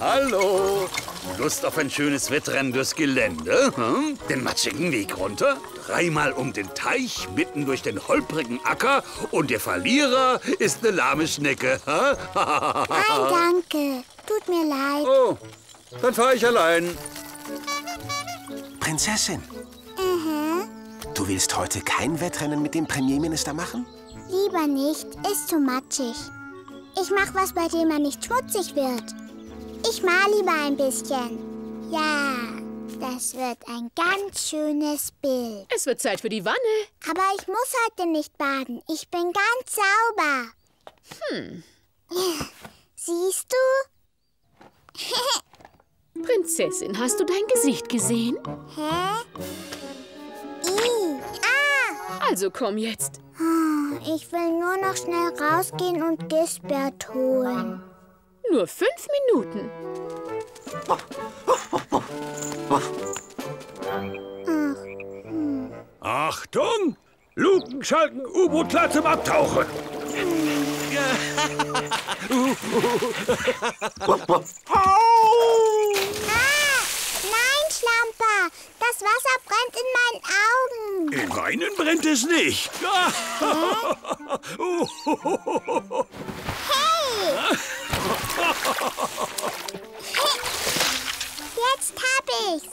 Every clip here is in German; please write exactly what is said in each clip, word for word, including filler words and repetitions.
Hallo! Lust auf ein schönes Wettrennen durchs Gelände? Hm? Den matschigen Weg runter, dreimal um den Teich, mitten durch den holprigen Acker und der Verlierer ist eine lahme Schnecke. Nein, danke. Tut mir leid. Oh, dann fahre ich allein. Prinzessin, mhm. Du willst heute kein Wettrennen mit dem Premierminister machen? Lieber nicht, ist zu matschig. Ich mach was, bei dem er nicht schmutzig wird. Ich mal lieber ein bisschen. Ja, das wird ein ganz schönes Bild. Es wird Zeit für die Wanne. Aber ich muss heute nicht baden. Ich bin ganz sauber. Hm. Siehst du? Prinzessin, hast du dein Gesicht gesehen? Hä? I. Ah! Also komm jetzt. Ich will nur noch schnell rausgehen und Gisbert holen. Nur fünf Minuten. Ach, hm. Achtung! Lukenschalken, U-Boot klar zum Abtauchen. Ah, nein, Schlamper! Das Wasser brennt in meinen Augen. In meinen brennt es nicht. Hä? Hey! Jetzt hab ich's.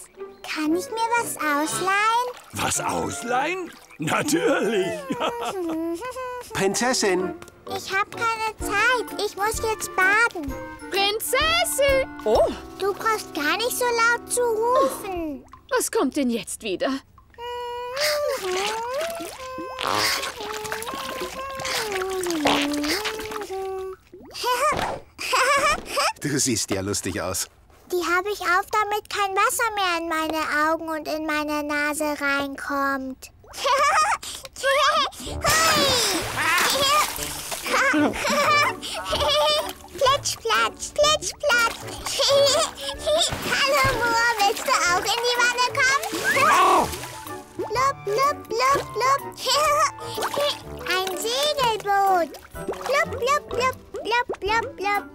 Kann ich mir was ausleihen? Was ausleihen? Natürlich. Prinzessin. Ich hab keine Zeit. Ich muss jetzt baden. Prinzessin. Oh. Du brauchst gar nicht so laut zu rufen. Was kommt denn jetzt wieder? Du siehst ja lustig aus. Die habe ich auf, damit kein Wasser mehr in meine Augen und in meine Nase reinkommt. Platsch, platsch, platsch, platsch. Hallo Moor, willst du auch in die Wanne kommen? Blub, blub, blub, blub. Ein Segelboot. Blub, blub, blub, blub, blub, blub.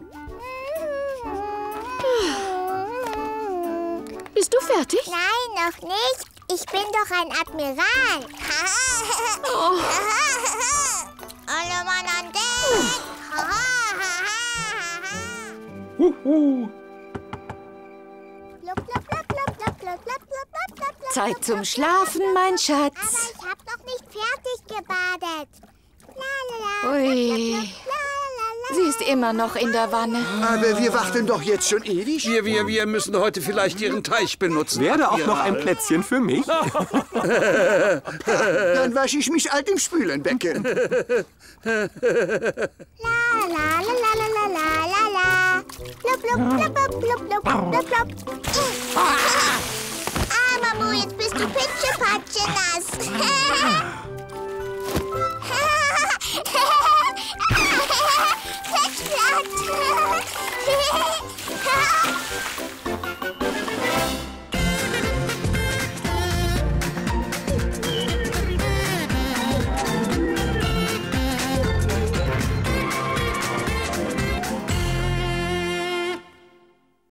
Bist du fertig? Nein, noch nicht. Ich bin doch ein Admiral. Oh. Alle Mann an Deck. Huhu. Zeit zum Schlafen, mein Schatz. Aber ich hab noch nicht fertig gebadet. Ui. Sie ist immer noch in der Wanne. Aber wir warten doch jetzt schon ewig. Wir, wir, wir müssen heute vielleicht Ihren Teich benutzen. Wäre auch noch ein Plätzchen für mich? Dann wasche ich mich alt im Spülenbecken. La la la la la la la. Blub blub blub blub blub blub blub. Aber Moor, jetzt bist du pitschepatsche nass.